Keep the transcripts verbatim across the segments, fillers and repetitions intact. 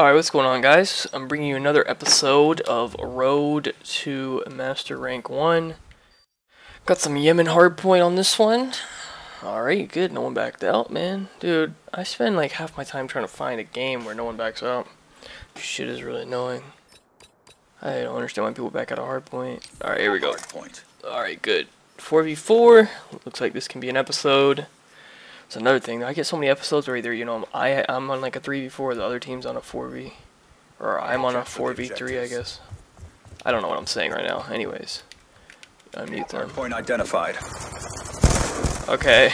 Alright, what's going on, guys? I'm bringing you another episode of Road to Master Rank one. Got some Yemen hardpoint on this one. Alright, good. No one backed out, man. Dude, I spend like half my time trying to find a game where no one backs out. Shit is really annoying. I don't understand why people back out of hardpoint. Alright, here we go. Alright, good. four v four. Looks like this can be an episode. It's another thing. I get so many episodes where either, you know, I I'm on like a three v four, the other team's on a four v, or I'm on a four v three, I guess. I don't know what I'm saying right now. Anyways, I mute them. Point identified. Okay,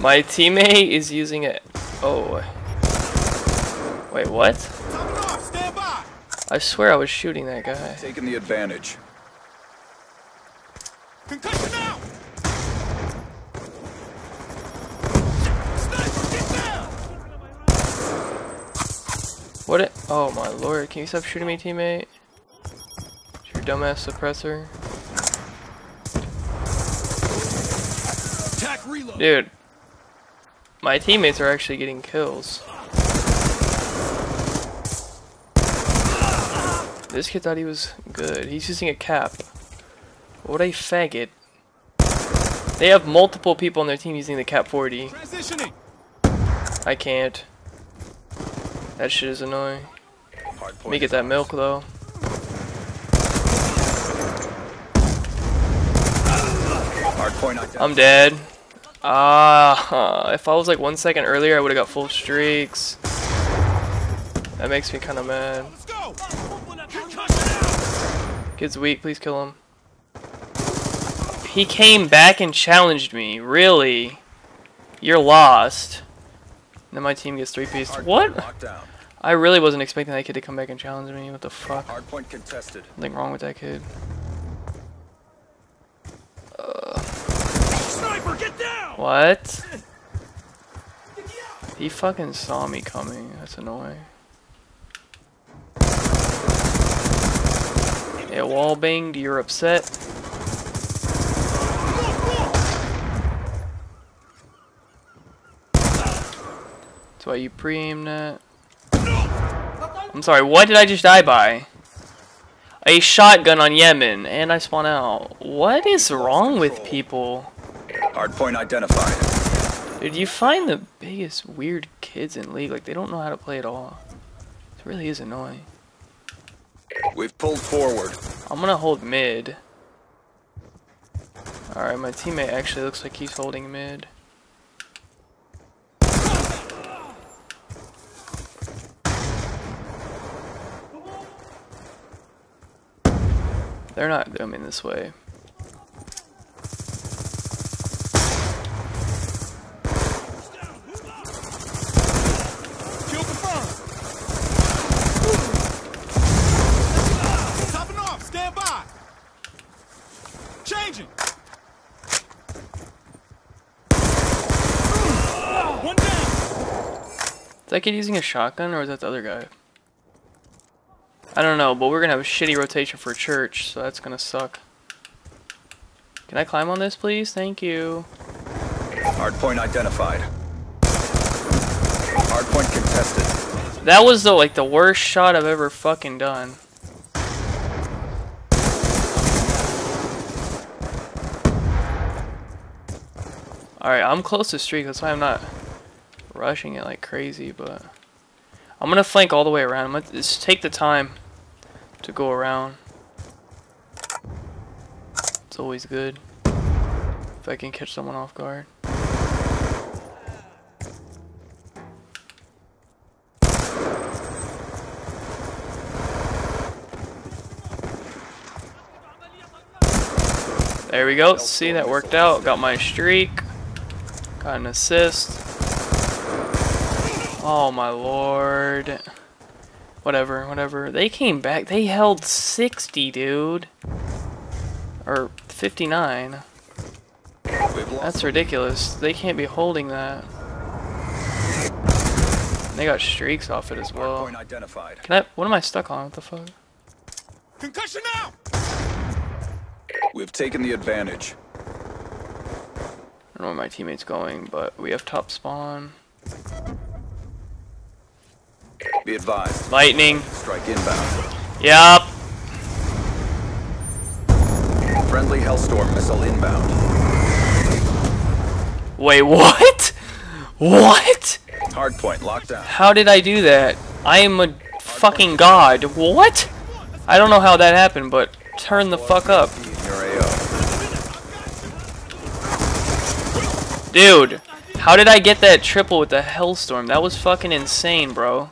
my teammate is using it. Oh, wait, what? Stand by. I swear I was shooting that guy. Taking the advantage. Concussion out. What it? Oh my lord, can you stop shooting me, teammate? It's your dumbass suppressor. Attack, reload. Dude, my teammates are actually getting kills. This kid thought he was good. He's using a cap. What a faggot. They have multiple people on their team using the cap forty. I can't. That shit is annoying. Let me get that milk though. I'm dead. Ah, uh, if I was like one second earlier, I would have got full streaks. That makes me kind of mad. Kid's weak. Please kill him. He came back and challenged me. Really? You're lost. Then my team gets three-pieced. What? I really wasn't expecting that kid to come back and challenge me. What the fuck? Hardpoint contested. Nothing wrong with that kid. Uh, Sniper, get down! What? He fucking saw me coming. That's annoying. Yeah, wall banged. You're upset. That's why you pre-aimed that. I'm sorry, what did I just die by? A shotgun on Yemen, and I spawn out. What is wrong with people? Hardpoint identified. Dude, you find the biggest weird kids in League. Like, they don't know how to play at all. It really is annoying. We've pulled forward. I'm gonna hold mid. Alright, my teammate actually looks like he's holding mid. They're not coming this way. Kill confirmed. Topping off. Stand by. Changing. One down. Is that kid using a shotgun, or is that the other guy? I don't know, but we're gonna have a shitty rotation for church, so that's gonna suck. Can I climb on this, please? Thank you. Hardpoint identified. Hardpoint contested. That was the like the worst shot I've ever fucking done. All right, I'm close to streak. That's why I'm not rushing it like crazy, but I'm gonna flank all the way around. I'm gonna just take the time to go around. It's always good if I can catch someone off guard. There we go. See, that worked out. Got my streak. Got an assist. Oh my lord. Whatever, whatever. They came back. They held sixty, dude. Or fifty-nine. That's ridiculous. They can't be holding that. They got streaks off it as well. Can I? What am I stuck on? What the fuck? Concussion now! We've taken the advantage. I don't know where my teammate's going, but we have top spawn. Be advised. Lightning. Strike inbound. Yep. Friendly Hellstorm missile inbound. Wait, what? What? Hardpoint locked down. How did I do that? I am a fucking god. What? I don't know how that happened, but turn the fuck up. Dude, how did I get that triple with the Hellstorm? That was fucking insane, bro.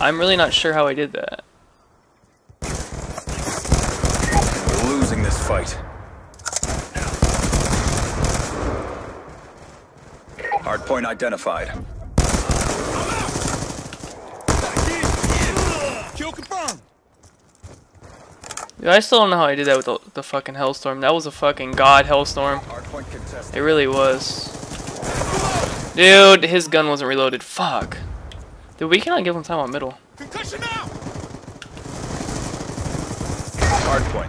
I'm really not sure how I did that. We're losing this fight. Hardpoint identified. Dude, I still don't know how I did that with the, the fucking Hellstorm. That was a fucking god Hellstorm. It really was. Dude, his gun wasn't reloaded. Fuck. Dude, we cannot give him time on middle.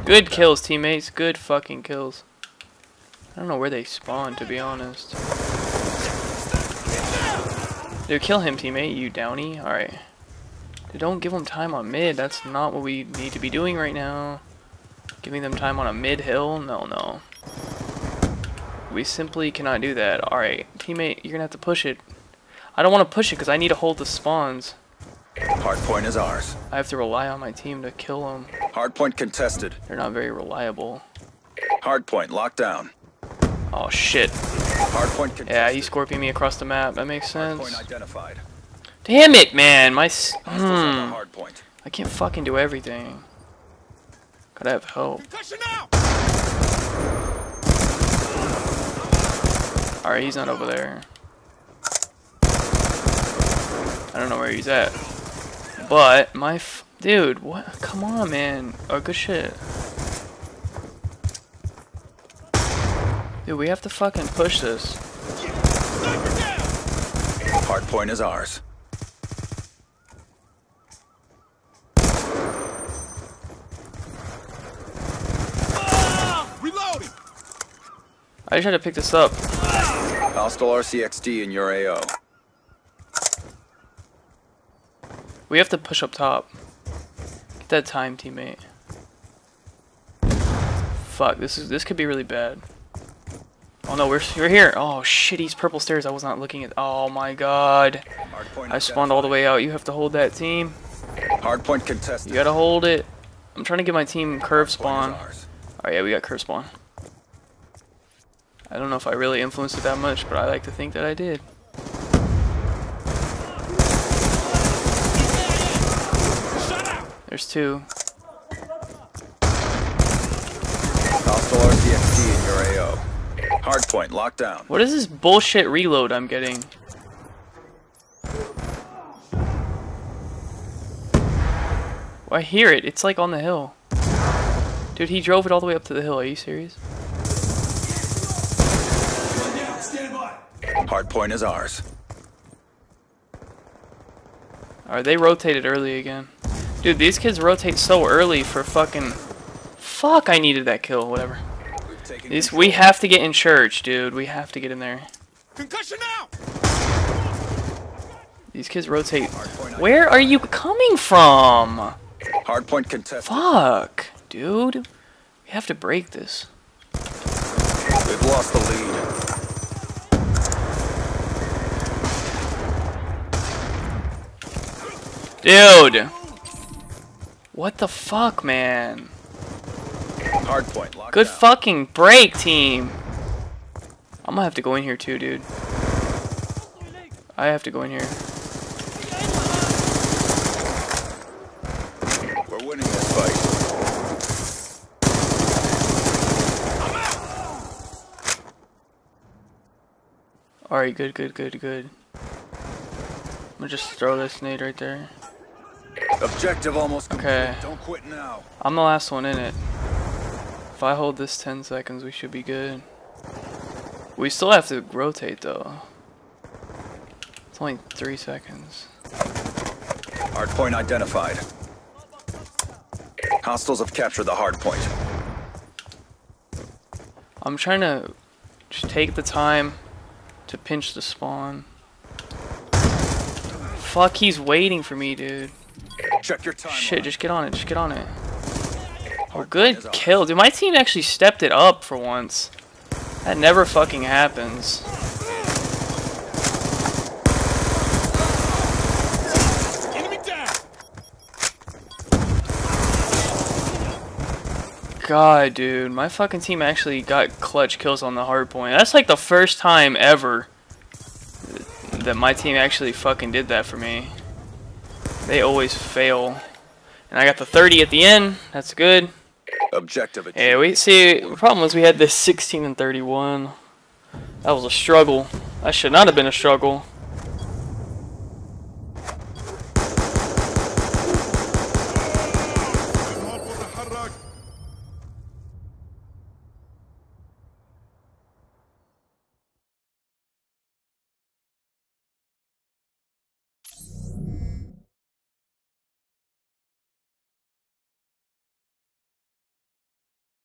Good kills, teammates. Good fucking kills. I don't know where they spawn, to be honest. Dude, kill him, teammate. You downy. Alright. Dude, don't give them time on mid. That's not what we need to be doing right now. Giving them time on a mid hill? No, no. We simply cannot do that. Alright, teammate, you're gonna have to push it. I don't want to push it because I need to hold the spawns. Hardpoint is ours. I have to rely on my team to kill them. Hardpoint contested. They're not very reliable. Hardpoint locked down. Oh shit. Hardpoint contested. Yeah, he's scorpioning me across the map. That makes sense. Hardpoint identified. Damn it, man! My s mm. I can't fucking do everything. Gotta have help. Alright, he's not over there. I don't know where he's at. But my f dude, what? Come on, man! Oh, good shit. Dude, we have to fucking push this. Hardpoint is ours. I just had to pick this up. Hostile R C X D in your A O. We have to push up top. Get that time, teammate. Fuck, this is this could be really bad. Oh no, we're we're here. Oh shit, he's purple stairs. I was not looking at. Oh my god. I spawned all the way out. You have to hold that team. Hardpoint contested. You gotta hold it. I'm trying to get my team curve spawn. Oh yeah, we got curve spawn. I don't know if I really influenced it that much, but I like to think that I did. There's two. Hostile R C X D in your A O. Hardpoint locked down. What is this bullshit reload I'm getting? Well, I hear it. It's like on the hill. Dude, he drove it all the way up to the hill. Are you serious? Hardpoint is ours. Alright, they rotated early again. Dude, these kids rotate so early for fucking... Fuck, I needed that kill, whatever. These, we have to get in church, dude. We have to get in there. Concussion now! These kids rotate. Where are you coming from? Hardpoint contested. Fuck, dude. We have to break this. We've lost the lead. Dude! What the fuck, man? Hardpoint locked. Good fucking break, team! I'm gonna have to go in here too, dude. I have to go in here. We're winning this fight. Alright, good, good, good, good. I'm gonna just throw this nade right there. Objective almost complete. Okay. Don't quit now. I'm the last one in it. If I hold this ten seconds, we should be good. We still have to rotate though. It's only three seconds. Hardpoint identified. Hostiles have captured the hardpoint. I'm trying to just take the time to pinch the spawn. fuck? He's waiting for me, dude. Check your time. Shit, just get on it. Just get on it. Oh, good kill, dude. My team actually stepped it up for once. That never fucking happens. God, dude, my fucking team actually got clutch kills on the hard point. That's like the first time ever that my team actually fucking did that for me. They always fail. And I got the thirty at the end. That's good. Objective. Yeah, we see. The problem was we had this sixteen and thirty-one. That was a struggle. That should not have been a struggle.